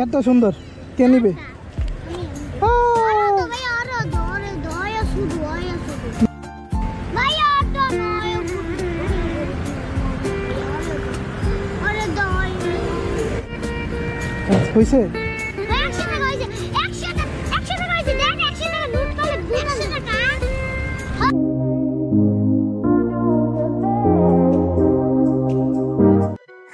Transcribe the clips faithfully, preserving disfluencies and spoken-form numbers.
कितना सुंदर क्या निबे হইছে একসাথে হইছে একসাথে একসাথে হইছে দেখ একসাথে লুট করে একসাথে কাজ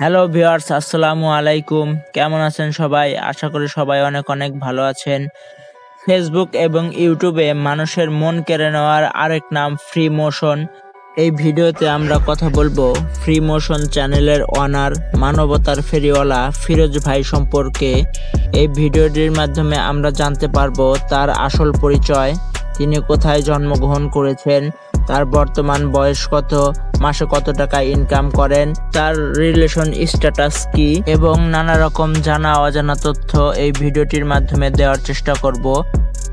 হ্যালো ভিউয়ার্স আসসালামু আলাইকুম কেমন আছেন সবাই আশা করি সবাই অনেক অনেক ভালো আছেন ফেসবুক এবং ইউটিউবে মানুষের মন কেড়ে নেওয়ার আরেক নাম ফ্রি মোশন এই ভিডিওতে আমরা কথা বলবো ফ্রি মোশন চ্যানেলের ওনার মানবতার ফেরিওয়ালা ফিরোজ ভাই সম্পর্কে এই ভিডিওটির মাধ্যমে আমরা জানতে পারবো তার আসল পরিচয় তিনি কোথায় জন্মগ্রহণ করেছেন তার বর্তমান বয়স কত মাসে কত টাকা ইনকাম করেন তার রিলেশন স্ট্যাটাস কি এবং নানা রকম জানা অজানা তথ্য এই ভিডিওটির মাধ্যমে দেওয়ার চেষ্টা করব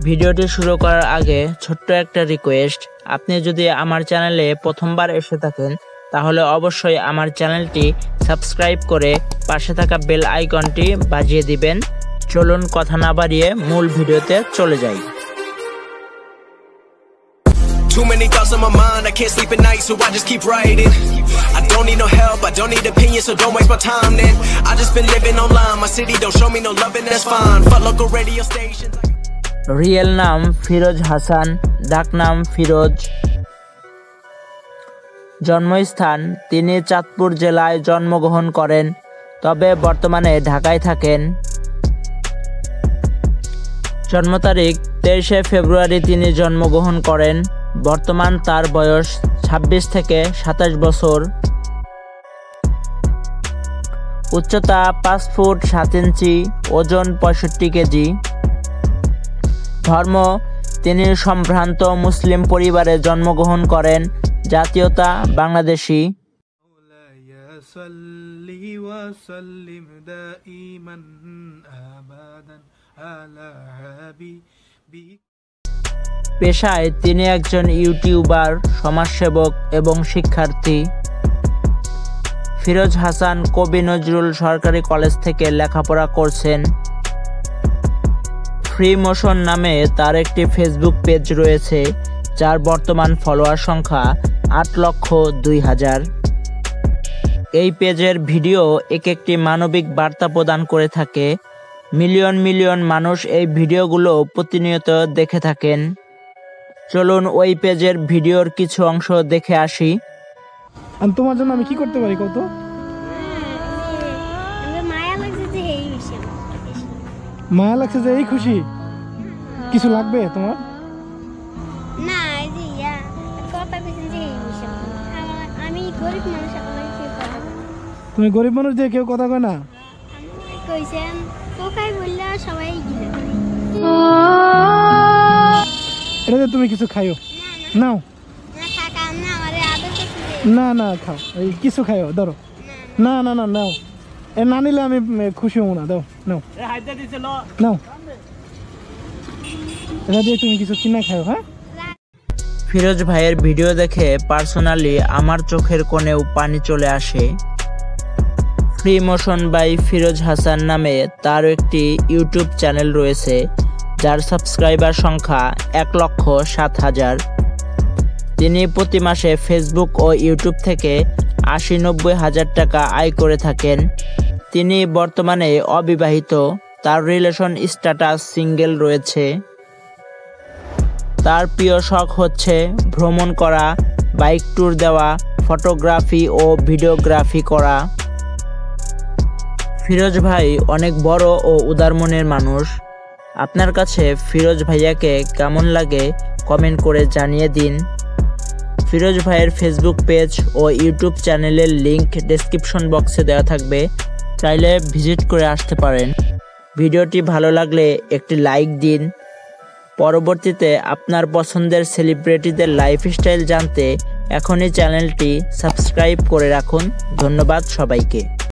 ভিডিওটি শুরু করার আগে ছোট্ট একটা রিকোয়েস্ট আপনি যদি আমার চ্যানেলে প্রথমবার এসে থাকেন তাহলে অবশ্যই আমার চ্যানেলটি সাবস্ক্রাইব করে পাশে থাকা বেল আইকনটি বাজিয়ে দিবেন চলুন কথা না বাড়িয়ে মূল ভিডিওতে চলে যাই Too many thoughts on my mind, I can't sleep at night, so I just keep writing. I don't need no help, I don't need opinions, so don't waste my time then. I just been living online, my city don't show me no love and that's fine. Fuck local radio stations. Real naam Firoz Hasan, डाक नाम Firoz. जन्मस्थान তিনি চাঁদপুর জেলায় জন্মগ্রহণ করেন, তবে বর্তমানে ঢাকায় থাকেন। জন্ম তারিখ তেইশে ফেব্রুয়ারি তিনি জন্মগ্রহণ করেন। বর্তমান তার বয়স ছাব্বিশ থেকে সাতাশ বছর উচ্চতা পাঁচ ফুট সাত ইঞ্চি ওজন পঁয়ষট্টি কেজি ধর্ম তিনি সম্ভ্রান্ত মুসলিম পরিবারে জন্মগ্রহণ করেন জাতীয়তা বাংলাদেশী পেশায় তিনি একজন ইউটিউবার সমাজসেবক এবং শিক্ষার্থী ফিরোজ হাসান কবি নজরুল সরকারি কলেজ থেকে লেখাপড়া করছেন ফ্রি মোশন নামে তার একটি ফেসবুক পেজ রয়েছে যার বর্তমান ফলোয়ার সংখ্যা আট লক্ষ দুই হাজার এই পেজের ভিডিও এক একটি মানবিক বার্তা প্রদান করে থাকে মিলিয়ন মিলিয়ন মানুষ এই ভিডিওগুলো প্রতিনিয়ত দেখে থাকেন চলুন ওই পেজের ভিডিওর কিছু অংশ দেখে আসি আর তোমার জন্য আমি কি করতে পারি কত माया लगे जे यही खुशी किसु लागबे तुम्हार ना जी या कोपा बिसन जे मिशन आमी गरीब मानुष आमी के पाला তুমি গরিব মানুষ যে কেউ কথা কয় না আমি কইছেন কোকাই বললা সবাই গিলা এরে তুমি কিছু খাইও না নাও না কাকা না আমারে আদর করতে না না খাও এই কিছু খাইও ধরো না না না নাও ए नानी ले मैं खुशी हूं ना दो नो ए हाइदा दिस लो नो रे देख तुम কিছু কিনা খাও হ্যাঁ ফিরোজ ভাইয়ের ভিডিও দেখে পার্সোনালি আমার চোখের কোণেও পানি চলে আসে free motion by Firoz Hasan নামে তার একটি ইউটিউব চ্যানেল রয়েছে যার সাবস্ক্রাইবার সংখ্যা এক লক্ষ সাত হাজার তিনি প্রতি মাসে ফেসবুক ও ইউটিউব থেকে আশি নব্বই হাজার টাকা আয় করে থাকেন তিনি বর্তমানে অবিবাহিত তার রিলেশন স্ট্যাটাস সিঙ্গেল রয়েছে তার প্রিয় শখ হচ্ছে ভ্রমণ করা বাইক ট্যুর দেওয়া ফটোগ্রাফি ও ভিডিওগ্রাফি করা ফিরোজ ভাই অনেক বড় ও উদার মনের মানুষ আপনার কাছে ফিরোজ ভাইয়াকে কেমন লাগে কমেন্ট করে জানিয়ে দিন ফিরোজ ভাইয়ের ফেসবুক পেজ ও ইউটিউব চ্যানেলের লিংক ডেসক্রিপশন বক্সে দেওয়া থাকবে চাইলে ভিজিট করে আসতে পারেন ভিডিওটি ভালো লাগলে একটি লাইক দিন পরবর্তীতে আপনার পছন্দের সেলিব্রিটিদের লাইফস্টাইল জানতে এখনই চ্যানেলটি সাবস্ক্রাইব করে রাখুন ধন্যবাদ সবাইকে